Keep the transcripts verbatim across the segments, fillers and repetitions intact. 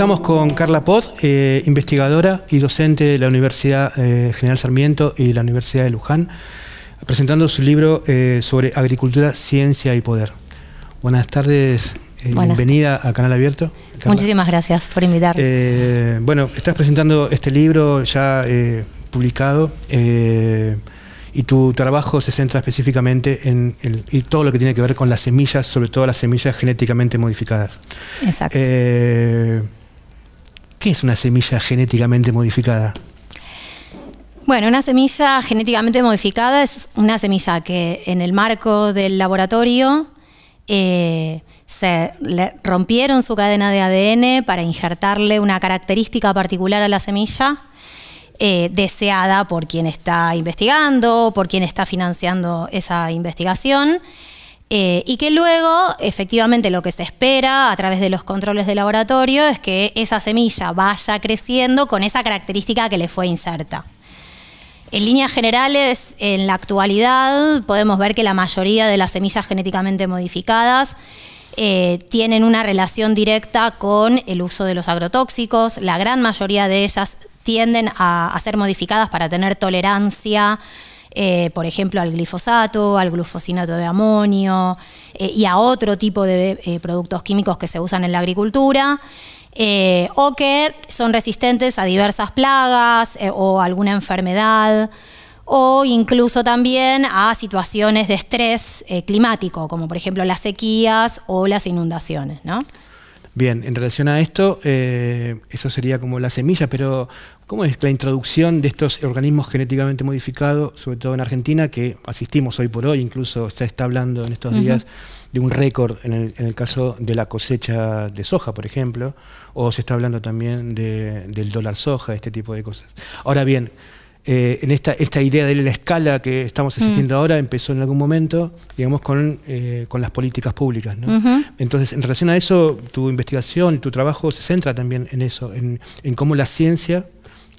Estamos con Carla Poth, eh, investigadora y docente de la Universidad eh, General Sarmiento y la Universidad de Luján, presentando su libro eh, sobre agricultura, ciencia y poder. Buenas tardes, eh, Buenas. bienvenida a Canal Abierto, Carla. Muchísimas gracias por invitarme. Eh, bueno, estás presentando este libro ya eh, publicado eh, y tu trabajo se centra específicamente en, el, en todo lo que tiene que ver con las semillas, sobre todo las semillas genéticamente modificadas. Exacto. Eh, ¿Qué es una semilla genéticamente modificada? Bueno, una semilla genéticamente modificada es una semilla que en el marco del laboratorio eh, se le rompieron su cadena de A D N para injertarle una característica particular a la semilla eh, deseada por quien está investigando, por quien está financiando esa investigación eh, y que luego efectivamente lo que se espera a través de los controles de laboratorio es que esa semilla vaya creciendo con esa característica que le fue inserta. En líneas generales, en la actualidad podemos ver que la mayoría de las semillas genéticamente modificadas eh, tienen una relación directa con el uso de los agrotóxicos. La gran mayoría de ellas tienden a, a ser modificadas para tener tolerancia, eh, por ejemplo, al glifosato, al glufosinato de amonio eh, y a otro tipo de eh, productos químicos que se usan en la agricultura. Eh, o que son resistentes a diversas plagas eh, o alguna enfermedad o incluso también a situaciones de estrés eh, climático, como por ejemplo las sequías o las inundaciones, ¿no? Bien, en relación a esto, eh, eso sería como la semilla, pero ¿cómo es la introducción de estos organismos genéticamente modificados, sobre todo en Argentina, que asistimos hoy por hoy, incluso se está hablando en estos días uh-huh. de un récord en el, en el caso de la cosecha de soja, por ejemplo, o se está hablando también de, del dólar soja, este tipo de cosas? Ahora bien, eh, en esta, esta idea de la escala que estamos asistiendo uh-huh. ahora empezó en algún momento, digamos, con, eh, con las políticas públicas, ¿no? Uh-huh. Entonces, en relación a eso, tu investigación, tu trabajo se centra también en eso, en, en cómo la ciencia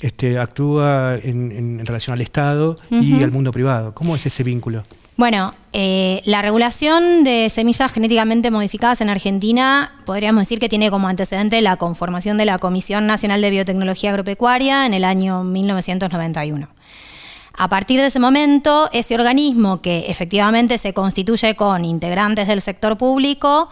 Este, actúa en, en relación al Estado uh-huh. y al mundo privado. ¿Cómo es ese vínculo? Bueno, eh, la regulación de semillas genéticamente modificadas en Argentina, podríamos decir que tiene como antecedente la conformación de la Comisión Nacional de Biotecnología Agropecuaria en el año mil novecientos noventa y uno. A partir de ese momento, ese organismo que efectivamente se constituye con integrantes del sector público,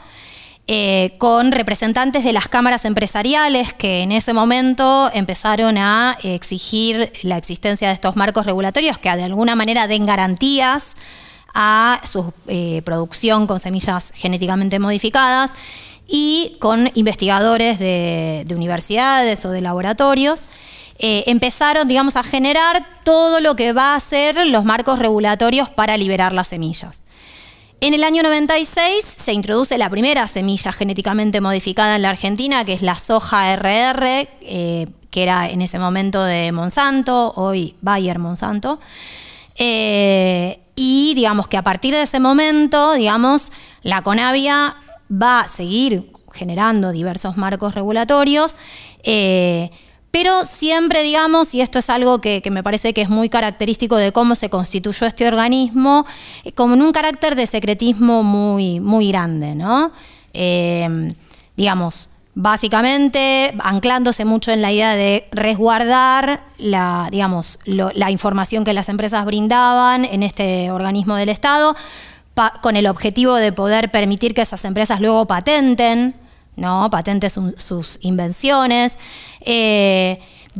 Eh, con representantes de las cámaras empresariales que en ese momento empezaron a exigir la existencia de estos marcos regulatorios que de alguna manera den garantías a su eh, producción con semillas genéticamente modificadas y con investigadores de, de universidades o de laboratorios. Eh, empezaron, digamos, a generar todo lo que va a ser los marcos regulatorios para liberar las semillas. En el año noventa y seis se introduce la primera semilla genéticamente modificada en la Argentina, que es la soja R R, eh, que era en ese momento de Monsanto, hoy Bayer Monsanto. Eh, y digamos que a partir de ese momento, digamos, la CONABIA va a seguir generando diversos marcos regulatorios, eh, pero siempre, digamos, y esto es algo que, que me parece que es muy característico de cómo se constituyó este organismo, como en un carácter de secretismo muy, muy grande, ¿no? Eh, digamos, básicamente anclándose mucho en la idea de resguardar la, digamos, lo, la información que las empresas brindaban en este organismo del Estado, pa, con el objetivo de poder permitir que esas empresas luego patenten, ¿no? Patentes un, sus invenciones. Eh,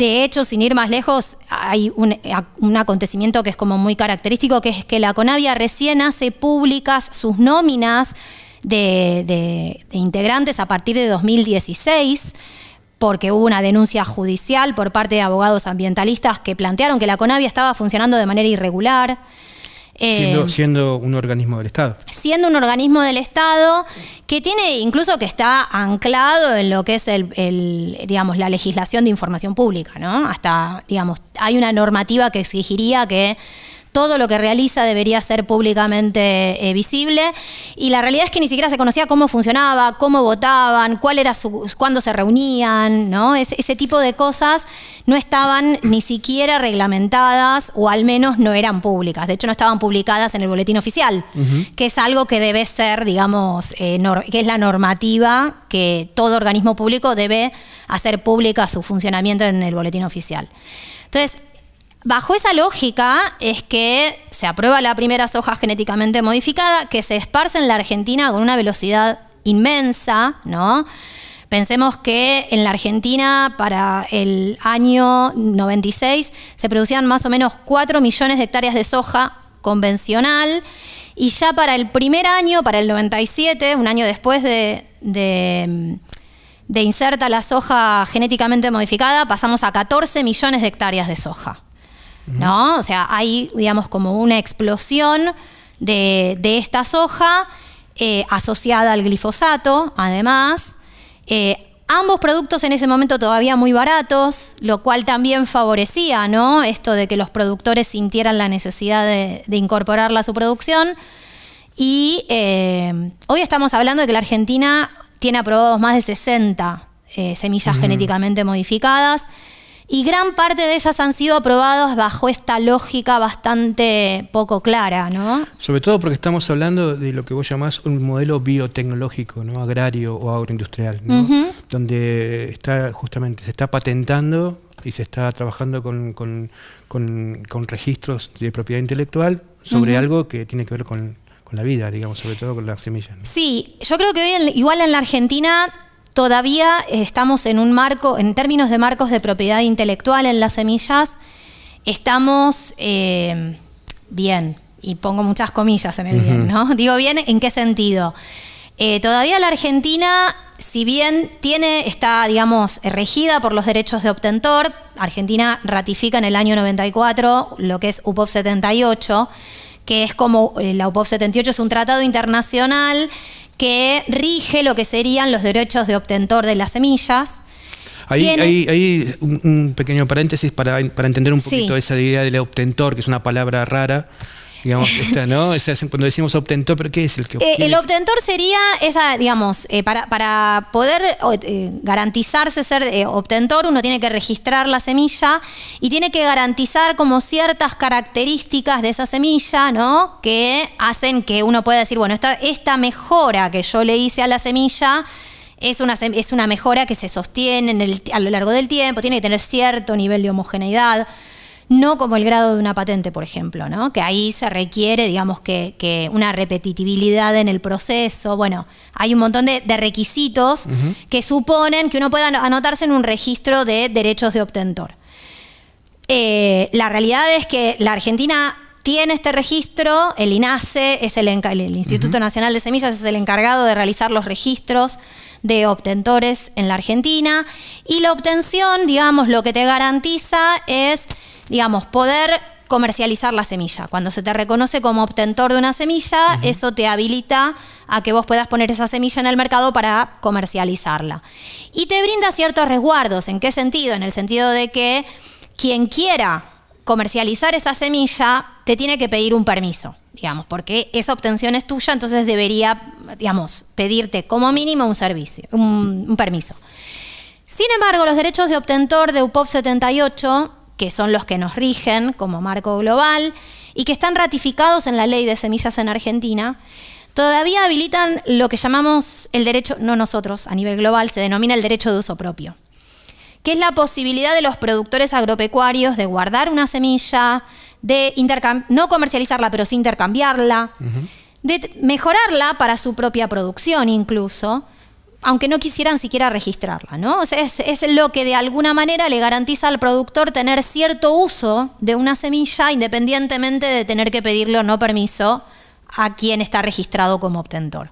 de hecho, sin ir más lejos, hay un, un acontecimiento que es como muy característico, que es que la CONABIA recién hace públicas sus nóminas de, de, de integrantes a partir de dos mil dieciséis, porque hubo una denuncia judicial por parte de abogados ambientalistas que plantearon que la CONABIA estaba funcionando de manera irregular. Eh, siendo, siendo un organismo del Estado. Siendo un organismo del Estado que tiene, incluso que está anclado en lo que es el, el, digamos, la legislación de información pública, ¿no? Hasta, digamos, hay una normativa que exigiría que todo lo que realiza debería ser públicamente eh, visible, y la realidad es que ni siquiera se conocía cómo funcionaba, cómo votaban, cuál era su, cuándo se reunían, ¿no? Es, ese tipo de cosas no estaban ni siquiera reglamentadas, o al menos no eran públicas. De hecho, no estaban publicadas en el boletín oficial, uh-huh. que es algo que debe ser, digamos, eh, nor- que es la normativa que todo organismo público debe hacer pública su funcionamiento en el boletín oficial. Entonces, bajo esa lógica es que se aprueba la primera soja genéticamente modificada, que se esparce en la Argentina con una velocidad inmensa, ¿no? Pensemos que en la Argentina para el año noventa y seis se producían más o menos cuatro millones de hectáreas de soja convencional, y ya para el primer año, para el noventa y siete, un año después de, de, de inserta la soja genéticamente modificada, pasamos a catorce millones de hectáreas de soja. ¿No? O sea, hay, digamos, como una explosión de, de esta soja eh, asociada al glifosato, además. Eh, ambos productos en ese momento todavía muy baratos, lo cual también favorecía, ¿no? Esto de que los productores sintieran la necesidad de, de incorporarla a su producción. Y eh, hoy estamos hablando de que la Argentina tiene aprobados más de sesenta eh, semillas mm. genéticamente modificadas. Y gran parte de ellas han sido aprobadas bajo esta lógica bastante poco clara, ¿no? Sobre todo porque estamos hablando de lo que vos llamás un modelo biotecnológico, ¿no? Agrario o agroindustrial, ¿no? Uh-huh. Donde está justamente, se está patentando y se está trabajando con, con, con, con registros de propiedad intelectual sobre uh-huh. algo que tiene que ver con, con la vida, digamos, sobre todo con las semillas, ¿no? Sí, yo creo que hoy, igual en la Argentina, todavía estamos en un marco, en términos de marcos de propiedad intelectual en las semillas, estamos eh, bien, y pongo muchas comillas en el bien, ¿no? Digo bien, ¿en qué sentido? Eh, todavía la Argentina, si bien tiene, está, digamos, regida por los derechos de obtentor, Argentina ratifica en el año noventa y cuatro lo que es U P O V setenta y ocho, que es como, la U P O V setenta y ocho es un tratado internacional que rige lo que serían los derechos de obtentor de las semillas. Ahí, ahí, ahí un, un pequeño paréntesis para, para entender un poquito sí. esa idea del obtentor, que es una palabra rara, digamos, esta, ¿no? Esa, cuando decimos obtentor, ¿pero qué es el que eh, el obtentor sería esa, digamos, eh, para, para poder eh, garantizarse ser eh, obtentor, uno tiene que registrar la semilla y tiene que garantizar como ciertas características de esa semilla, ¿no? Que hacen que uno pueda decir, bueno, esta, esta mejora que yo le hice a la semilla es una, es una mejora que se sostiene en el, a lo largo del tiempo, tiene que tener cierto nivel de homogeneidad. No como el grado de una patente, por ejemplo, ¿no? Que ahí se requiere, digamos, que, que una repetitividad en el proceso. Bueno, hay un montón de, de requisitos uh-huh. que suponen que uno pueda anotarse en un registro de derechos de obtentor. Eh, la realidad es que la Argentina tiene este registro, el INASE, es el, el Instituto uh-huh. Nacional de Semillas, es el encargado de realizar los registros de obtentores en la Argentina, y la obtención, digamos, lo que te garantiza es, digamos, poder comercializar la semilla. Cuando se te reconoce como obtentor de una semilla, uh-huh. eso te habilita a que vos puedas poner esa semilla en el mercado para comercializarla. Y te brinda ciertos resguardos. ¿En qué sentido? En el sentido de que quien quiera comercializar esa semilla te tiene que pedir un permiso, digamos, porque esa obtención es tuya, entonces debería, digamos, pedirte como mínimo un servicio, un, un permiso. Sin embargo, los derechos de obtentor de U P O V setenta y ocho, que son los que nos rigen como marco global y que están ratificados en la Ley de Semillas en Argentina, todavía habilitan lo que llamamos el derecho, no nosotros, a nivel global, se denomina el derecho de uso propio, que es la posibilidad de los productores agropecuarios de guardar una semilla, de no comercializarla, pero sí intercambiarla, uh-huh. de mejorarla para su propia producción incluso, aunque no quisieran siquiera registrarla, ¿no? O sea, es, es lo que de alguna manera le garantiza al productor tener cierto uso de una semilla independientemente de tener que pedirle o no permiso a quien está registrado como obtentor.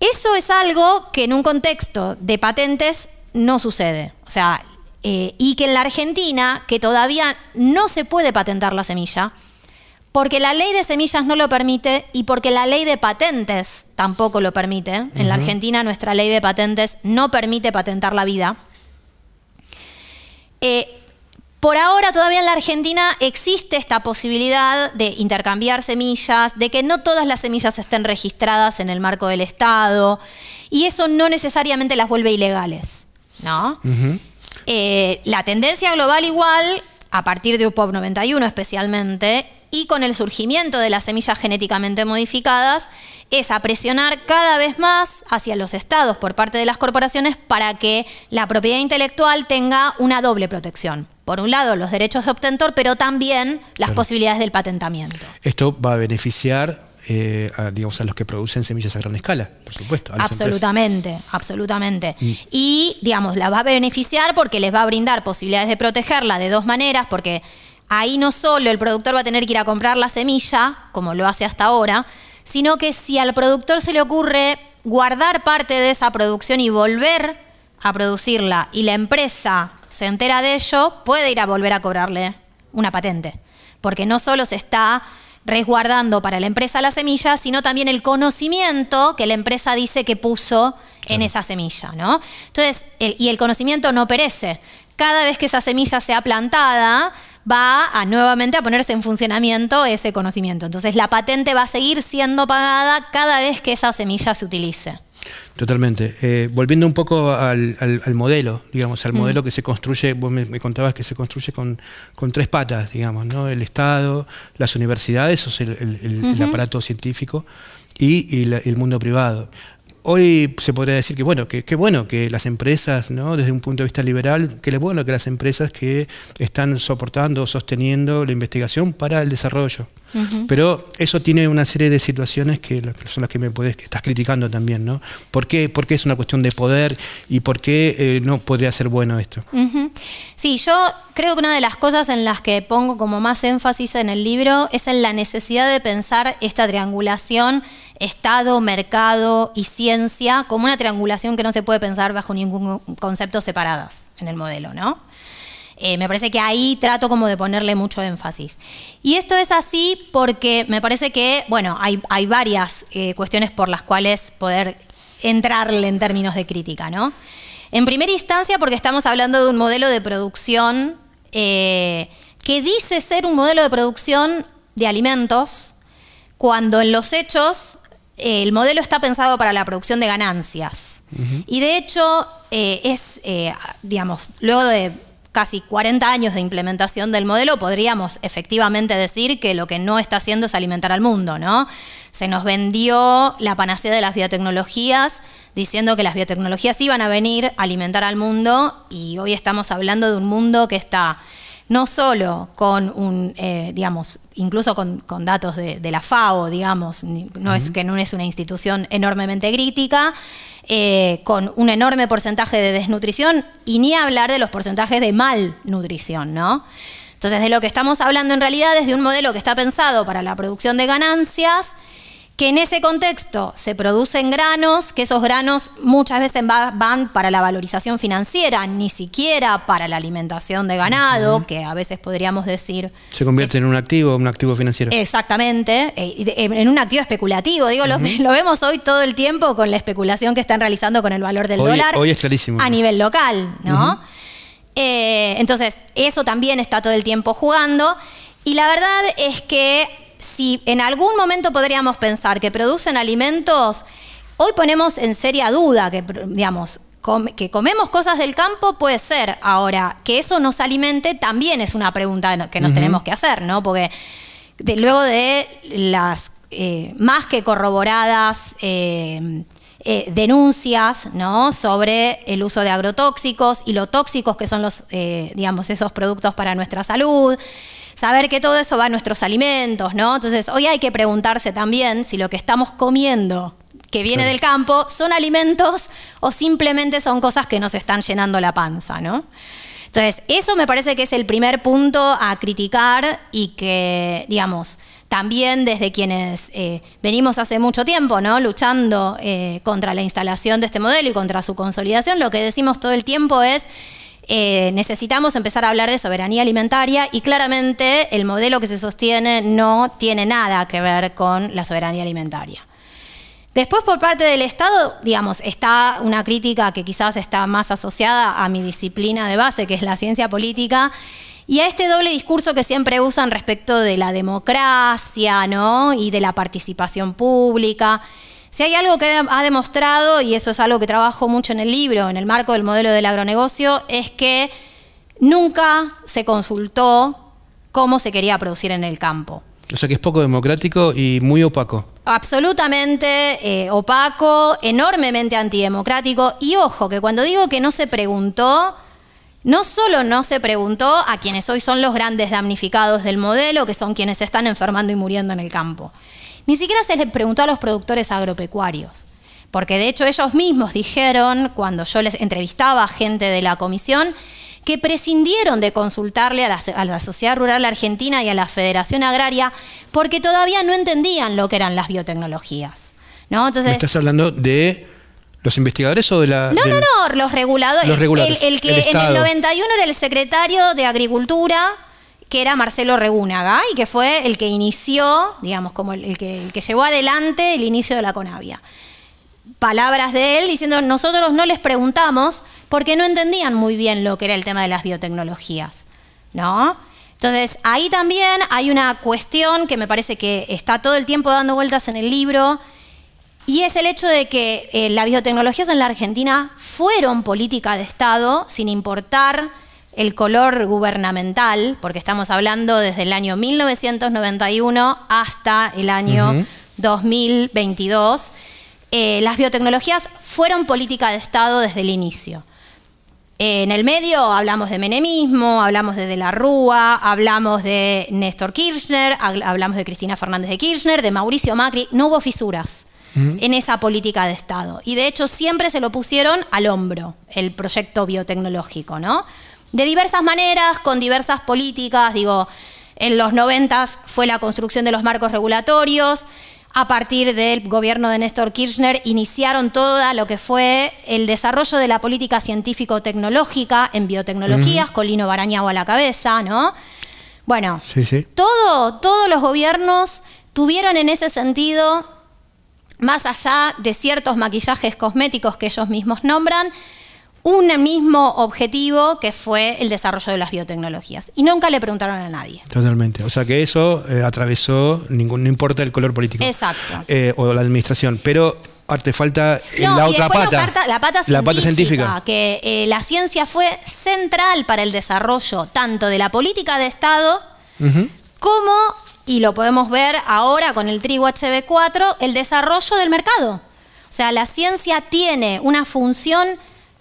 Eso es algo que en un contexto de patentes no sucede. O sea, eh, y que en la Argentina, que todavía no se puede patentar la semilla, porque la ley de semillas no lo permite y porque la ley de patentes tampoco lo permite. En uh-huh. la Argentina nuestra ley de patentes no permite patentar la vida. Eh, Por ahora todavía en la Argentina existe esta posibilidad de intercambiar semillas, de que no todas las semillas estén registradas en el marco del Estado, y eso no necesariamente las vuelve ilegales, ¿no? Uh-huh. eh, la tendencia global igual, a partir de U P O V noventa y uno especialmente, y con el surgimiento de las semillas genéticamente modificadas, es a presionar cada vez más hacia los estados por parte de las corporaciones para que la propiedad intelectual tenga una doble protección. Por un lado, los derechos de obtentor, pero también las claro. posibilidades del patentamiento. Esto va a beneficiar eh, a, digamos, a los que producen semillas a gran escala, por supuesto. Absolutamente, empresas. absolutamente. Mm. Y, digamos, la va a beneficiar porque les va a brindar posibilidades de protegerla de dos maneras, porque ahí no solo el productor va a tener que ir a comprar la semilla, como lo hace hasta ahora, sino que si al productor se le ocurre guardar parte de esa producción y volver a producirla, y la empresa se entera de ello, puede ir a volver a cobrarle una patente. Porque no solo se está resguardando para la empresa la semilla, sino también el conocimiento que la empresa dice que puso claro. en esa semilla, ¿no? Entonces, el, y el conocimiento no perece. Cada vez que esa semilla sea plantada, va a nuevamente a ponerse en funcionamiento ese conocimiento. Entonces la patente va a seguir siendo pagada cada vez que esa semilla se utilice. Totalmente. Eh, volviendo un poco al, al, al modelo, digamos, al modelo mm. que se construye, vos me, me contabas que se construye con, con tres patas, digamos, ¿no? El Estado, las universidades, o sea, el, el, uh-huh. el aparato científico y, y la, el mundo privado. Hoy se podría decir que bueno, que, que bueno que las empresas, ¿no? Desde un punto de vista liberal, que es bueno que las empresas que están soportando, sosteniendo la investigación para el desarrollo. Uh-huh. Pero eso tiene una serie de situaciones que son las que me podés, que estás criticando también, ¿no? ¿Por qué, por qué es una cuestión de poder y por qué eh, no podría ser bueno esto? Uh-huh. Sí, yo creo que una de las cosas en las que pongo como más énfasis en el libro es en la necesidad de pensar esta triangulación Estado, mercado y ciencia como una triangulación que no se puede pensar bajo ningún concepto separadas en el modelo, ¿no? Eh, me parece que ahí trato como de ponerle mucho énfasis. Y esto es así porque me parece que, bueno, hay, hay varias eh, cuestiones por las cuales poder entrarle en términos de crítica, ¿no? En primera instancia porque estamos hablando de un modelo de producción eh, que dice ser un modelo de producción de alimentos cuando en los hechos el modelo está pensado para la producción de ganancias. Uh-huh. Y de hecho, eh, es, eh, digamos, luego de casi cuarenta años de implementación del modelo, podríamos efectivamente decir que lo que no está haciendo es alimentar al mundo, ¿no? Se nos vendió la panacea de las biotecnologías, diciendo que las biotecnologías iban a venir a alimentar al mundo, y hoy estamos hablando de un mundo que está no solo con un, eh, digamos, incluso con, con datos de, de la FAO, digamos, no es, que no es una institución enormemente crítica, eh, con un enorme porcentaje de desnutrición y ni hablar de los porcentajes de malnutrición, ¿no? Entonces, de lo que estamos hablando en realidad es de un modelo que está pensado para la producción de ganancias, que en ese contexto se producen granos, que esos granos muchas veces va, van para la valorización financiera, ni siquiera para la alimentación de ganado, uh-huh. que a veces podríamos decir... Se convierte eh, en un activo, un activo financiero. Exactamente, eh, en un activo especulativo. Digo, uh-huh. lo, lo vemos hoy todo el tiempo con la especulación que están realizando con el valor del hoy, dólar. Hoy es clarísimo. A nivel local, ¿no? Uh-huh. eh, entonces, eso también está todo el tiempo jugando. Y la verdad es que si en algún momento podríamos pensar que producen alimentos, hoy ponemos en seria duda que, digamos, come, que comemos cosas del campo puede ser. Ahora, que eso nos alimente también es una pregunta que nos [S2] Uh-huh. [S1] Tenemos que hacer, ¿no? Porque de, luego de las eh, más que corroboradas eh, eh, denuncias, ¿no? sobre el uso de agrotóxicos y lo tóxicos que son los, eh, digamos, esos productos para nuestra salud, saber que todo eso va a nuestros alimentos, ¿no? Entonces, hoy hay que preguntarse también si lo que estamos comiendo que viene claro. del campo son alimentos o simplemente son cosas que nos están llenando la panza, ¿no? Entonces, eso me parece que es el primer punto a criticar y que, digamos, también desde quienes eh, venimos hace mucho tiempo, ¿no? Luchando eh, contra la instalación de este modelo y contra su consolidación, lo que decimos todo el tiempo es Eh, necesitamos empezar a hablar de soberanía alimentaria y claramente el modelo que se sostiene no tiene nada que ver con la soberanía alimentaria. Después por parte del Estado, digamos, está una crítica que quizás está más asociada a mi disciplina de base, que es la ciencia política, Y a este doble discurso que siempre usan respecto de la democracia, ¿no?, y de la participación pública. Si hay algo que ha demostrado, y eso es algo que trabajo mucho en el libro, en el marco del modelo del agronegocio, es que nunca se consultó cómo se quería producir en el campo. O sea que es poco democrático y muy opaco. Absolutamente eh, opaco, enormemente antidemocrático. Y ojo, que cuando digo que no se preguntó, no solo no se preguntó a quienes hoy son los grandes damnificados del modelo, que son quienes se están enfermando y muriendo en el campo. Ni siquiera se les preguntó a los productores agropecuarios, porque de hecho ellos mismos dijeron, cuando yo les entrevistaba a gente de la comisión, que prescindieron de consultarle a la, a la Sociedad Rural Argentina y a la Federación Agraria, porque todavía no entendían lo que eran las biotecnologías, ¿no? Entonces, ¿me estás hablando de los investigadores o de la...? No, del, no, no, los reguladores. Los reguladores el, el que el en el noventa y uno era el secretario de Agricultura, que era Marcelo Regúnaga, y que fue el que inició, digamos, como el, el, que, el que llevó adelante el inicio de la CONABIA. Palabras de él diciendo, nosotros no les preguntamos porque no entendían muy bien lo que era el tema de las biotecnologías, ¿no? Entonces, ahí también hay una cuestión que me parece que está todo el tiempo dando vueltas en el libro, y es el hecho de que eh, las biotecnologías en la Argentina fueron política de Estado, sin importar el color gubernamental, porque estamos hablando desde el año mil novecientos noventa y uno hasta el año uh-huh. dos mil veintidós. Eh, las biotecnologías fueron política de Estado desde el inicio. Eh, en el medio hablamos de menemismo, hablamos de De la Rúa, hablamos de Néstor Kirchner, hablamos de Cristina Fernández de Kirchner, de Mauricio Macri. No hubo fisuras uh-huh. en esa política de Estado. Y de hecho siempre se lo pusieron al hombro, el proyecto biotecnológico, ¿no? De diversas maneras, con diversas políticas, digo, en los noventas fue la construcción de los marcos regulatorios, a partir del gobierno de Néstor Kirchner iniciaron todo lo que fue el desarrollo de la política científico-tecnológica en biotecnologías, uh-huh. con Lino Barañao a la cabeza, ¿no? Bueno, sí, sí. Todo, todos los gobiernos tuvieron en ese sentido, más allá de ciertos maquillajes cosméticos que ellos mismos nombran, un mismo objetivo que fue el desarrollo de las biotecnologías. Y nunca le preguntaron a nadie. Totalmente. O sea que eso eh, atravesó, ningún, no importa el color político. Exacto. Eh, o la administración. Pero te falta no, la otra pata. Falta la pata científica. La pata científica. Que eh, la ciencia fue central para el desarrollo tanto de la política de Estado uh-huh. como, y lo podemos ver ahora con el trigo H B cuatro, el desarrollo del mercado. O sea, la ciencia tiene una función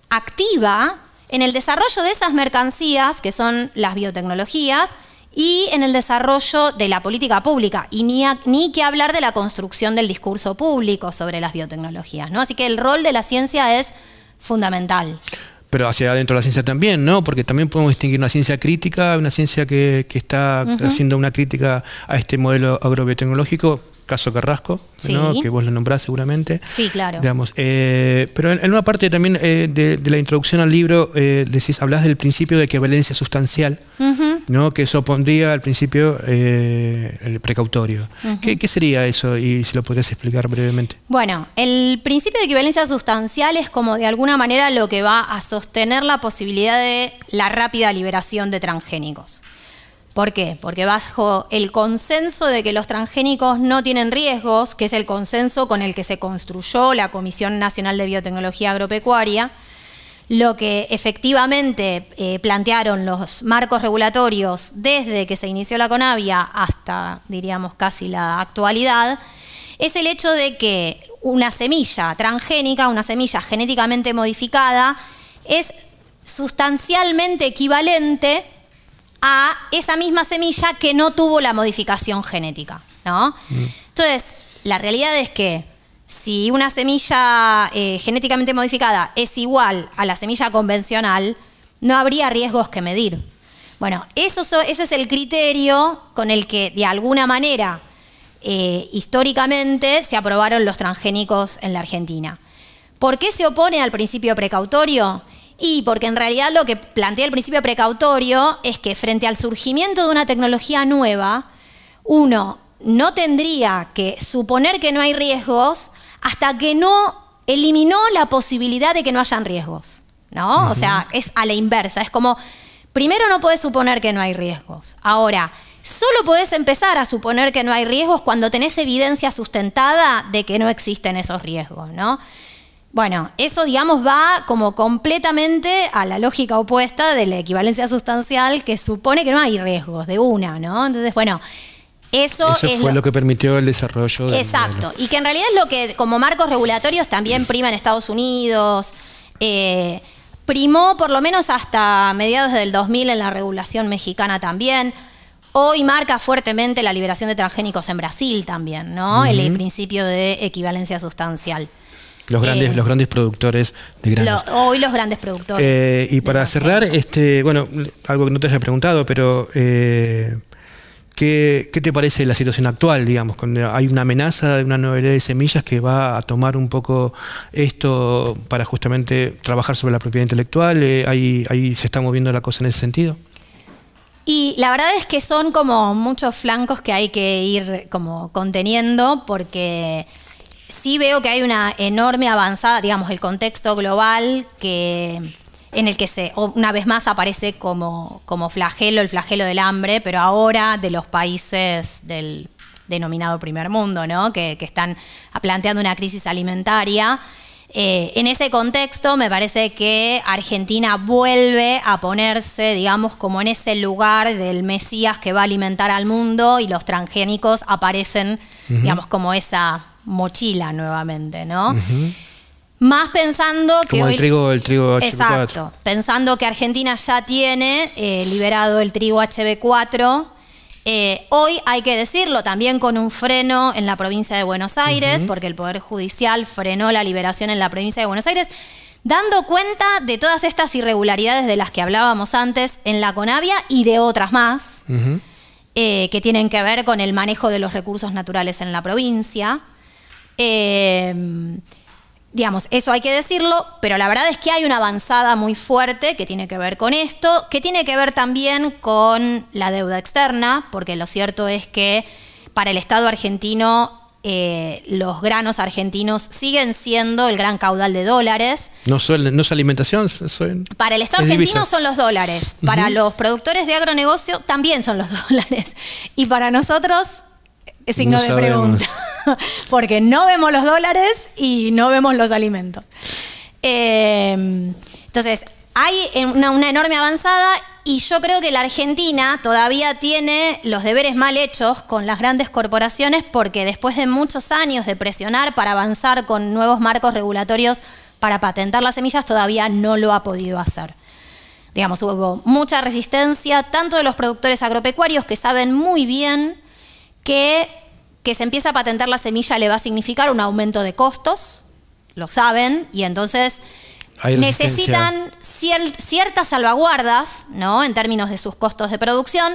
activa en el desarrollo de esas mercancías que son las biotecnologías y en el desarrollo de la política pública, y ni, a, ni que hablar de la construcción del discurso público sobre las biotecnologías, ¿no? Así que el rol de la ciencia es fundamental. Pero hacia adentro de la ciencia también, ¿no? Porque también podemos distinguir una ciencia crítica, una ciencia que, que está uh-huh. haciendo una crítica a este modelo agrobiotecnológico, caso Carrasco, sí. ¿no? Que vos lo nombrás seguramente. Sí, claro. Digamos, eh, pero en, en una parte también eh, de, de la introducción al libro, eh, decís, hablás del principio de equivalencia sustancial, uh-huh. ¿no? Que eso pondría al principio eh, el precautorio. Uh-huh. ¿Qué, ¿Qué sería eso? Y si lo podrías explicar brevemente. Bueno, el principio de equivalencia sustancial es como de alguna manera lo que va a sostener la posibilidad de la rápida liberación de transgénicos. ¿Por qué? Porque bajo el consenso de que los transgénicos no tienen riesgos, que es el consenso con el que se construyó la Comisión Nacional de Biotecnología Agropecuaria, lo que efectivamente eh, plantearon los marcos regulatorios desde que se inició la CONABIA hasta, diríamos, casi la actualidad, es el hecho de que una semilla transgénica, una semilla genéticamente modificada, es sustancialmente equivalente a esa misma semilla que no tuvo la modificación genética, ¿no? Mm. Entonces, la realidad es que si una semilla eh, genéticamente modificada es igual a la semilla convencional, no habría riesgos que medir. Bueno, eso, ese es el criterio con el que, de alguna manera, eh, históricamente se aprobaron los transgénicos en la Argentina. ¿Por qué se opone al principio precautorio? Y porque en realidad lo que plantea el principio precautorio es que frente al surgimiento de una tecnología nueva, uno no tendría que suponer que no hay riesgos hasta que no eliminó la posibilidad de que no hayan riesgos, ¿no? Uh-huh. O sea, es a la inversa, es como primero no podés suponer que no hay riesgos. Ahora, solo podés empezar a suponer que no hay riesgos cuando tenés evidencia sustentada de que no existen esos riesgos, ¿no? Bueno, eso, digamos, va como completamente a la lógica opuesta de la equivalencia sustancial que supone que no hay riesgos de una, ¿no? Entonces, bueno, eso, eso es fue lo... lo que permitió el desarrollo. Del Exacto, modelo. Y que en realidad es lo que como marcos regulatorios también prima en Estados Unidos, eh, primó por lo menos hasta mediados del dos mil en la regulación mexicana también. Hoy marca fuertemente la liberación de transgénicos en Brasil también, ¿no? Uh-huh. El principio de equivalencia sustancial. Los grandes, eh, los grandes productores de granos. Lo, hoy los grandes productores. Eh, y para cerrar, este, bueno, algo que no te haya preguntado, pero eh, ¿qué, ¿qué te parece la situación actual, digamos? Hay una amenaza de una novedad de semillas que va a tomar un poco esto para justamente trabajar sobre la propiedad intelectual. Eh, ahí, ahí se está moviendo la cosa en ese sentido. Y la verdad es que son como muchos flancos que hay que ir como conteniendo porque... Sí veo que hay una enorme avanzada, digamos, el contexto global que en el que se una vez más aparece como, como flagelo, el flagelo del hambre, pero ahora de los países del denominado primer mundo, ¿no? Que, que están planteando una crisis alimentaria. Eh, en ese contexto me parece que Argentina vuelve a ponerse, digamos, como en ese lugar del Mesías que va a alimentar al mundo y los transgénicos aparecen, uh-huh. digamos, como esa... mochila nuevamente, ¿no? Uh-huh. Más pensando que... Como hoy, el trigo, el trigo H B cuatro. Exacto. Pensando que Argentina ya tiene eh, liberado el trigo H B cuatro. Eh, hoy hay que decirlo, también con un freno en la provincia de Buenos Aires, uh-huh. porque el Poder Judicial frenó la liberación en la provincia de Buenos Aires, dando cuenta de todas estas irregularidades de las que hablábamos antes en la CONABIA y de otras más, uh-huh. eh, que tienen que ver con el manejo de los recursos naturales en la provincia. Eh, digamos, eso hay que decirlo, pero la verdad es que hay una avanzada muy fuerte que tiene que ver con esto, que tiene que ver también con la deuda externa, porque lo cierto es que para el Estado argentino eh, los granos argentinos siguen siendo el gran caudal de dólares. No, son, no es alimentación. Son, para el Estado argentino divisa. Son los dólares, para uh-huh. los productores de agronegocio también son los dólares y para nosotros... signo no de pregunta, porque no vemos los dólares y no vemos los alimentos. Eh, entonces, hay una, una enorme avanzada y yo creo que la Argentina todavía tiene los deberes mal hechos con las grandes corporaciones porque después de muchos años de presionar para avanzar con nuevos marcos regulatorios para patentar las semillas, todavía no lo ha podido hacer. Digamos, hubo mucha resistencia, tanto de los productores agropecuarios que saben muy bien que que se empieza a patentar la semilla le va a significar un aumento de costos, lo saben, y entonces necesitan cier ciertas salvaguardas, ¿no? En términos de sus costos de producción.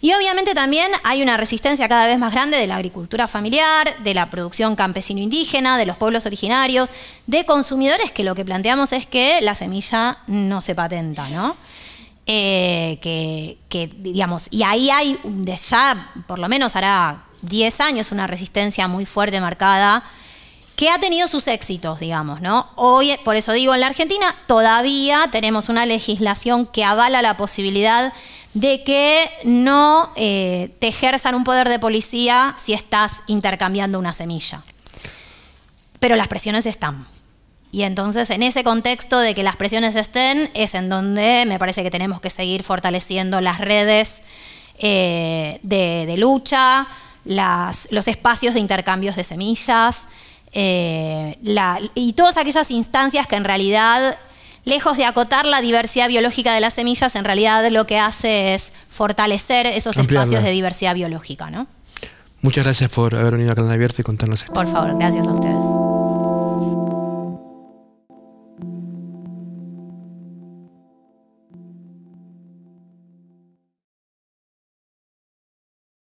Y obviamente también hay una resistencia cada vez más grande de la agricultura familiar, de la producción campesino-indígena, de los pueblos originarios, de consumidores que lo que planteamos es que la semilla no se patenta, ¿no? Eh, que, que, digamos, y ahí hay, de ya por lo menos hará diez años, una resistencia muy fuerte, marcada, que ha tenido sus éxitos, digamos, ¿no? Hoy, por eso digo, en la Argentina todavía tenemos una legislación que avala la posibilidad de que no eh, te ejerzan un poder de policía si estás intercambiando una semilla. Pero las presiones están. Y entonces, en ese contexto de que las presiones estén, es en donde me parece que tenemos que seguir fortaleciendo las redes eh, de, de lucha, las, los espacios de intercambios de semillas eh, la, y todas aquellas instancias que en realidad, lejos de acotar la diversidad biológica de las semillas, en realidad lo que hace es fortalecer esos Ampliarla. Espacios de diversidad biológica, ¿no? Muchas gracias por haber venido a Canal Abierto y contarnos esto. Por favor, gracias a ustedes.